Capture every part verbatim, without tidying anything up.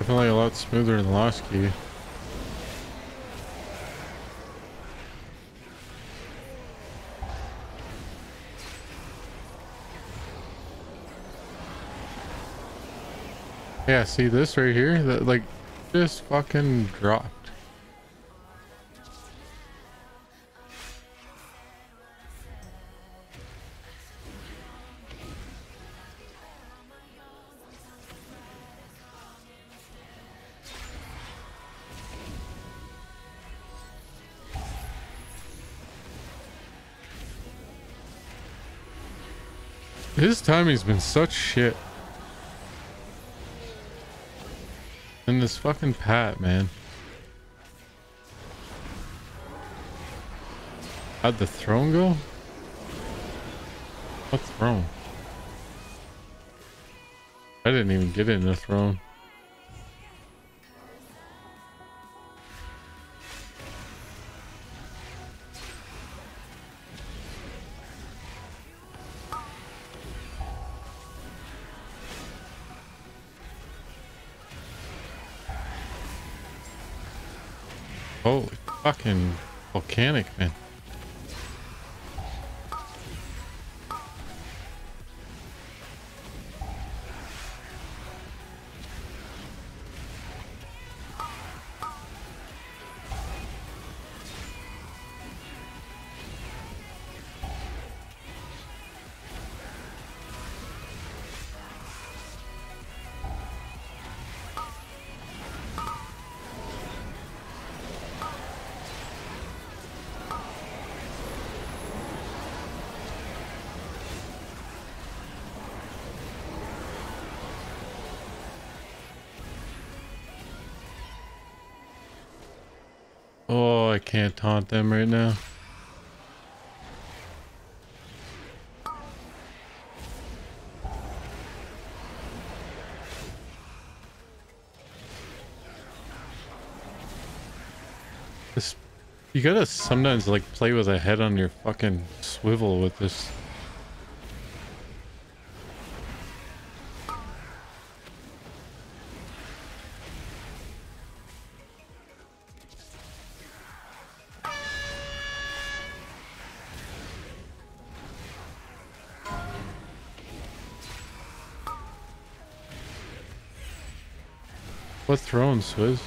Definitely a lot smoother than the last key. Yeah, see this right here? That like just fucking dropped. His timing's been such shit. And this fucking pat, man. How'd the throne go? What throne? I didn't even get in the throne. Holy fucking volcanic, man. Oh, I can't taunt them right now. This, you gotta sometimes like play with a head on your fucking swivel with this. What throne, Swizz?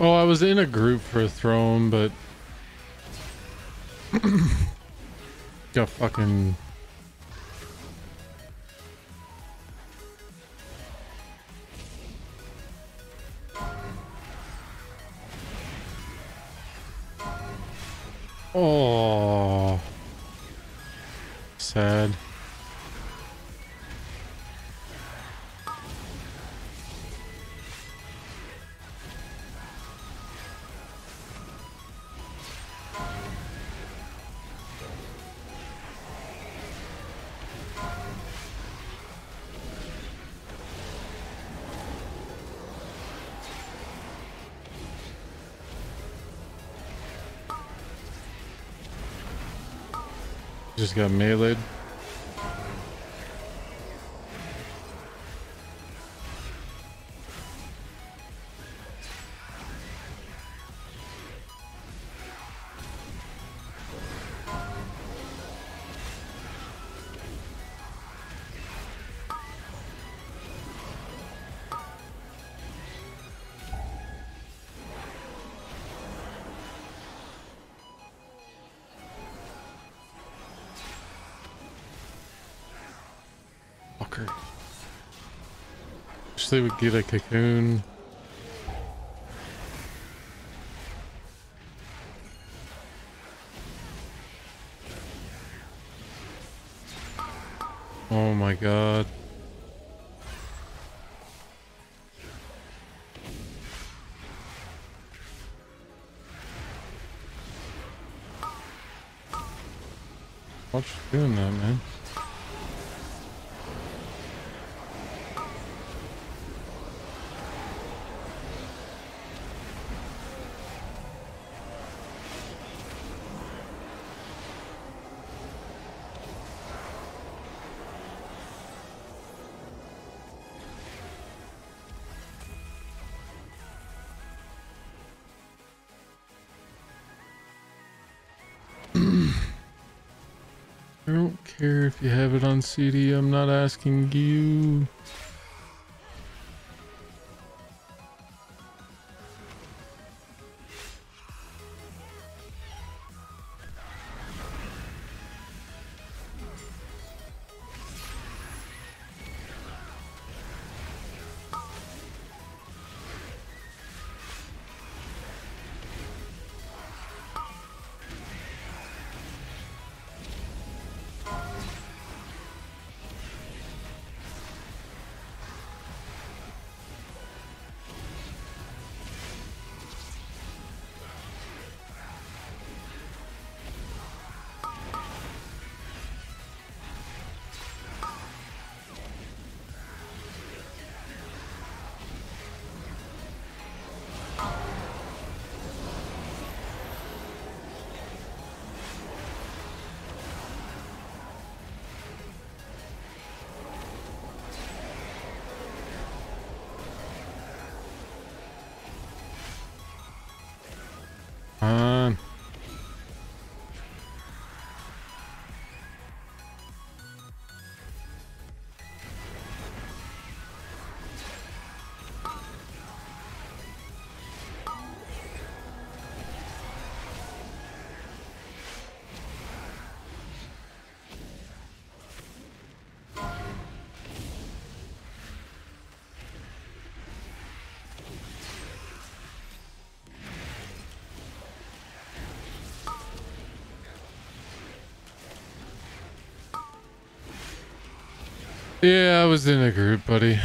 Oh, I was in a group for Throne, but got fucking oh sad. Just got meleeed. Actually, we get a cocoon. Oh my god. What's doing that, man? I don't care if you have it on C D, I'm not asking you. Um. Yeah, I was in a group, buddy.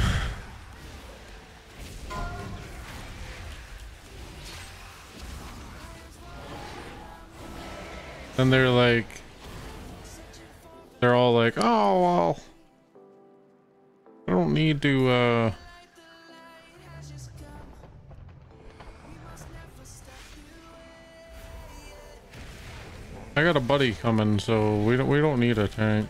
And they're like, they're all like, oh, well, I don't need to, uh, I got a buddy coming, so we don't, we don't need a tank.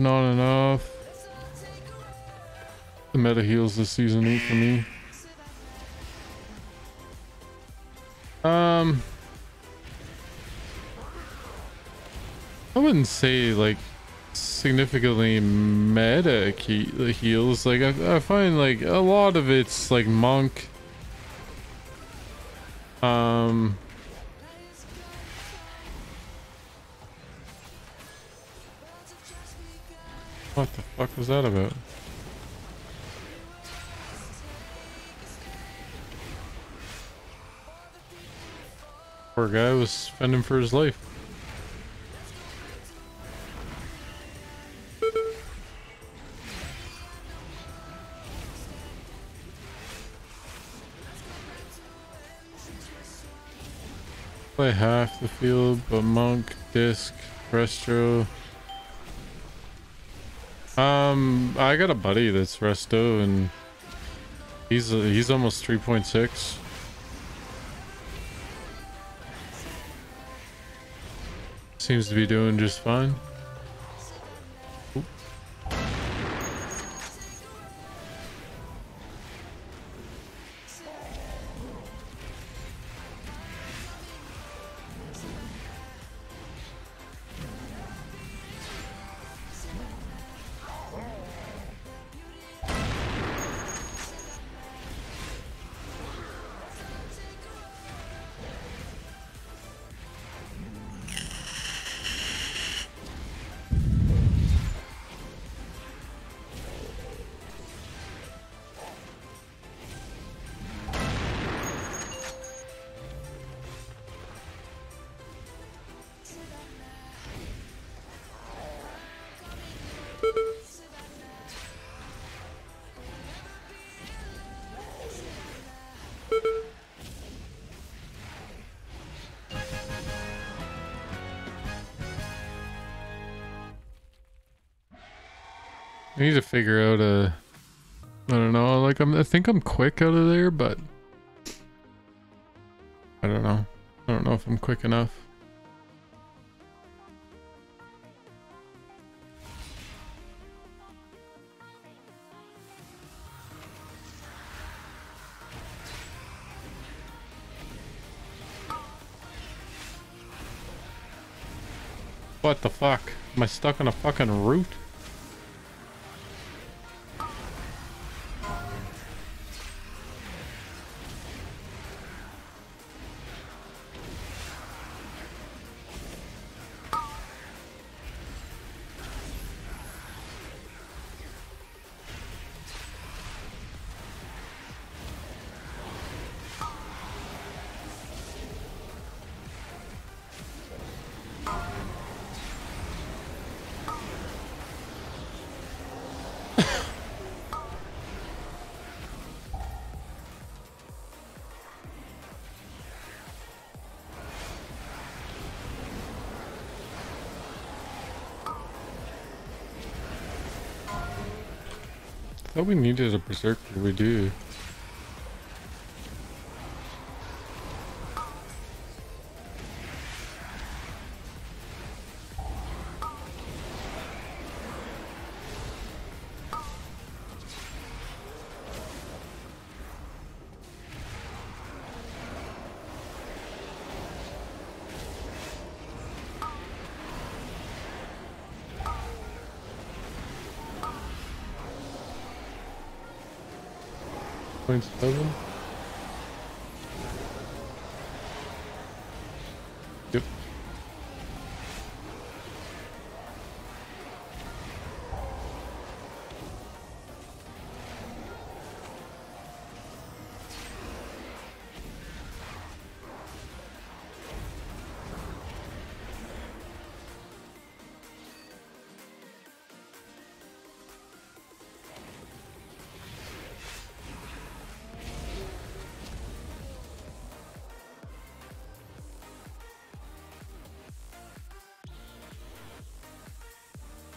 and on and off. The meta heals this season ain't for me. Um, I wouldn't say like significantly meta he heals. Like I, I find like a lot of it's like monk. Um. What the fuck was that about? Poor guy was fending for his life. Play half the field, but monk, disc, resto. Um, I got a buddy that's resto, and he's uh, he's almost three point six. Seems to be doing just fine. Oop. I need to figure out a, I don't know, like I'm, I think I'm quick out of there, but I don't know. I don't know if I'm quick enough. What the fuck? Am I stuck on a fucking root? I thought we needed a berserker, we do. Seven. Yep.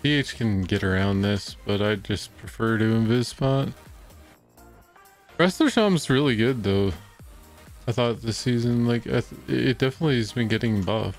D H can get around this, but I just prefer to invis spot. Wrestler Shaman's really good though. I thought this season, like, I th it definitely has been getting buffed.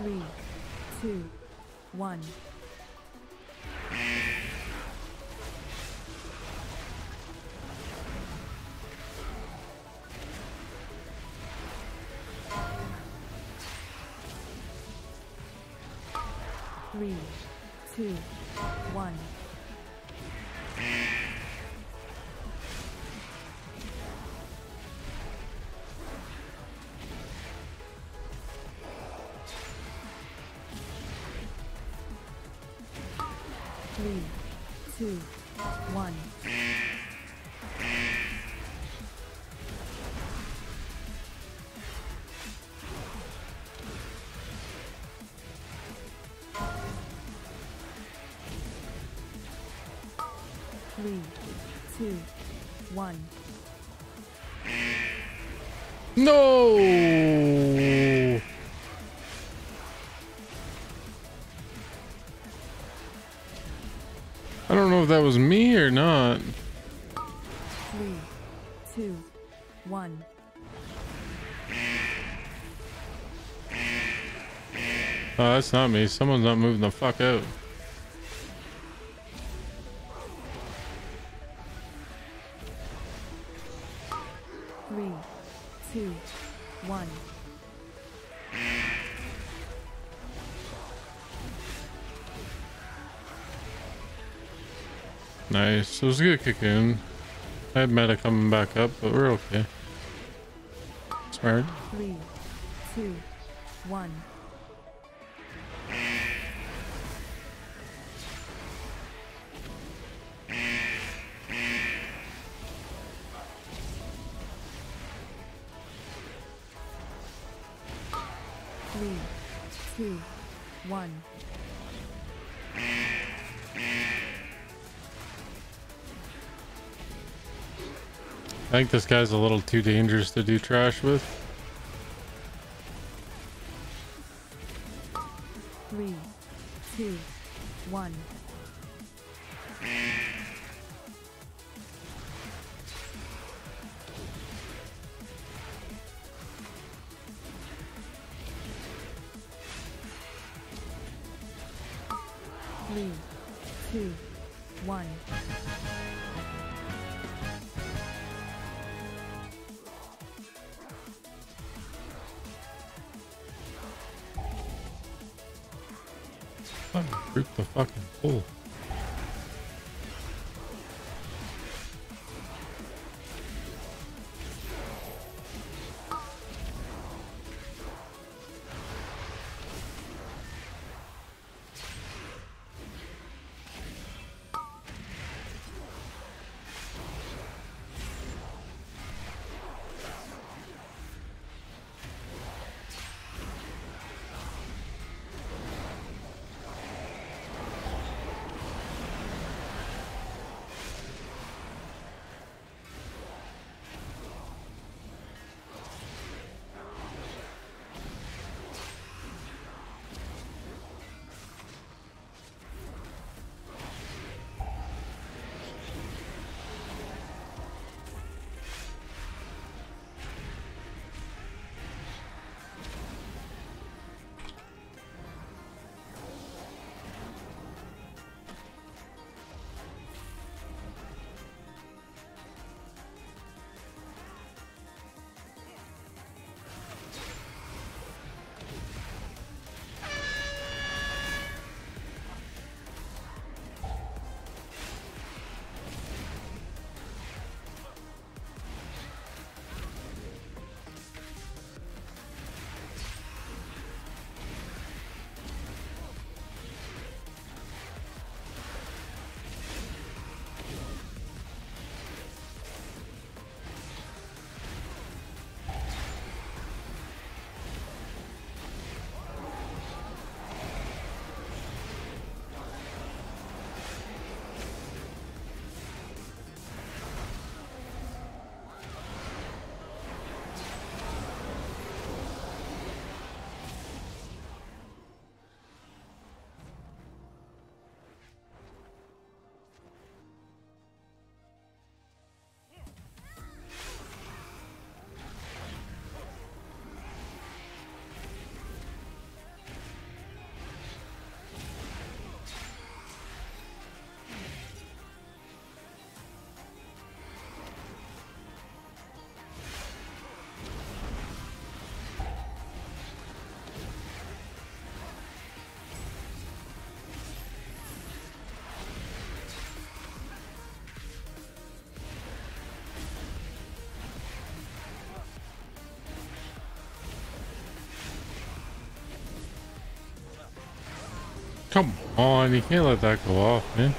Three, two, one. Three, two, one. Three, two, one. Three, two, one. No. I don't know if that was me or not. Three, two, one. Oh, that's not me. Someone's not moving the fuck out. Three, two, one. Nice. It was a good kick in. I had meta coming back up, but we're okay. Smart. Three, two, one. Three, two, one. I think this guy's a little too dangerous to do trash with. Three, two, one. Three, two, one. Group the fucking pool. Come on, you can't let that go off, man.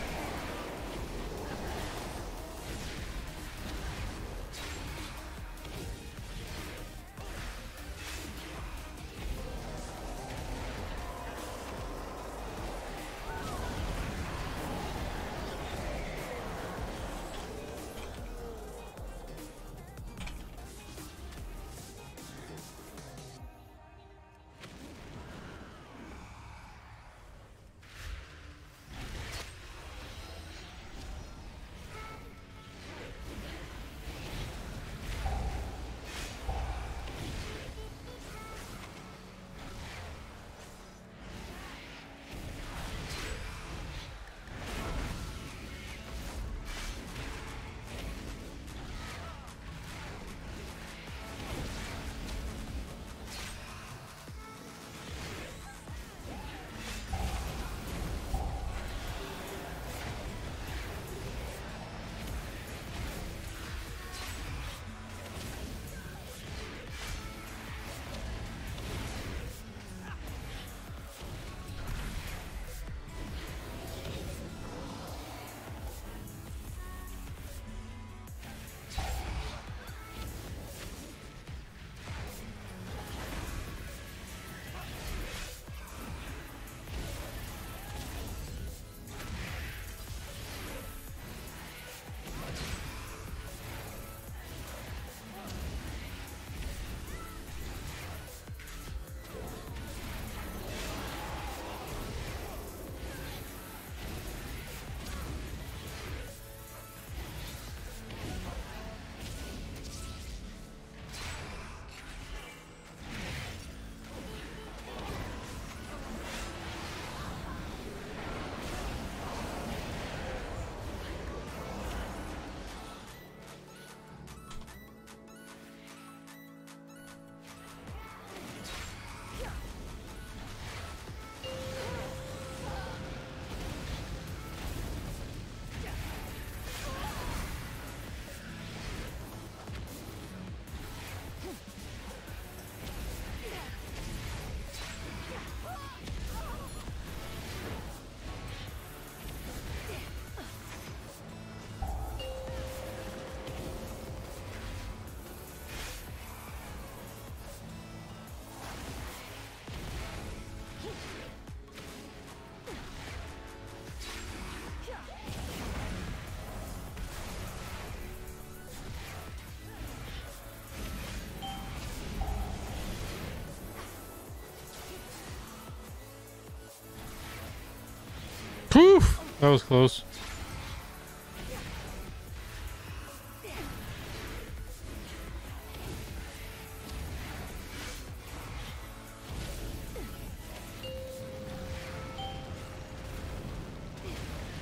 Poof! That was close.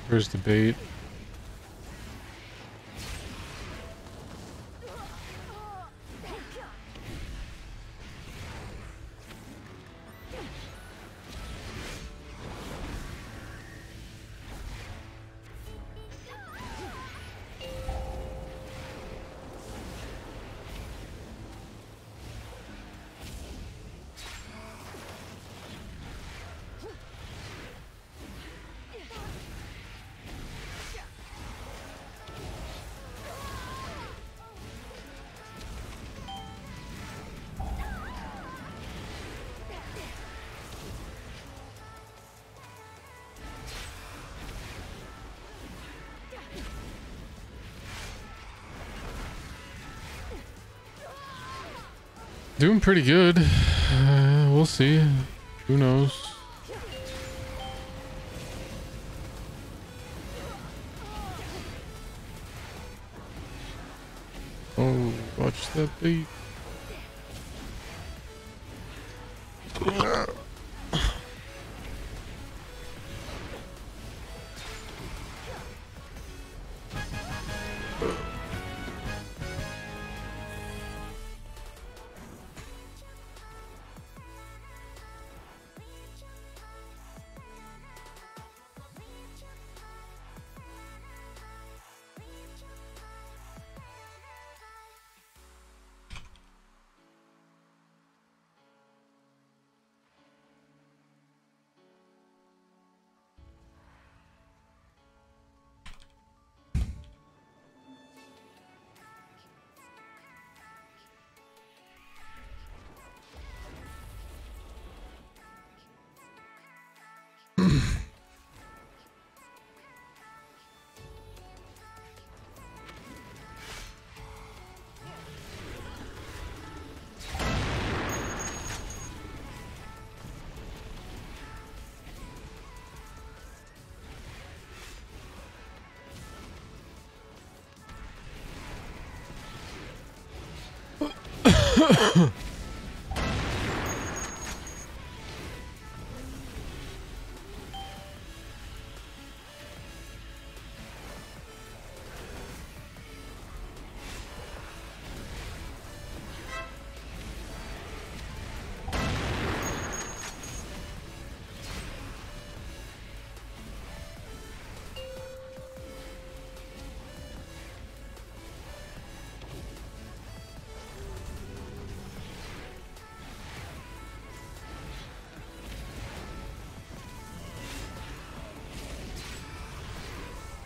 Where's the bait? Doing pretty good. Uh, we'll see. Who knows? Oh, watch that beat.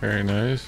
Very nice.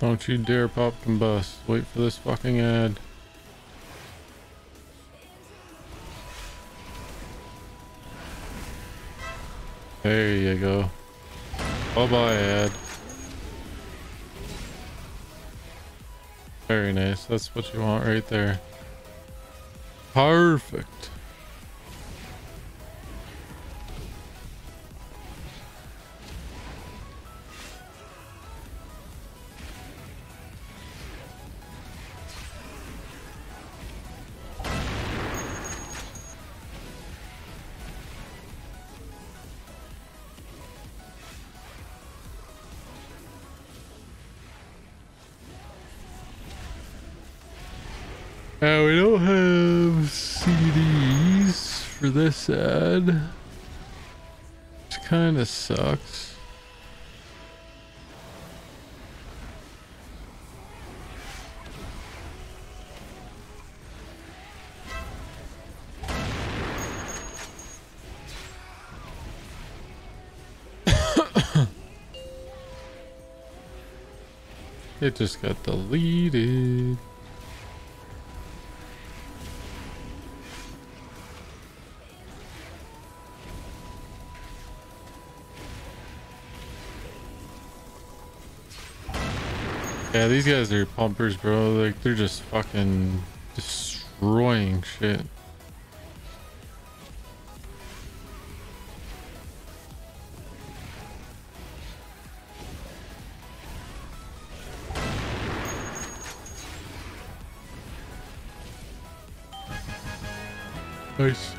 Don't you dare pop and bust. Wait for this fucking ad. There you go. Bye-bye ad. Very nice. That's what you want right there. Perfect. Now we don't have C Ds for this ad, which kind of sucks. It just got deleted. Yeah, these guys are pumpers, bro. Like, they're just fucking destroying shit. Nice.